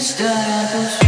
Let's start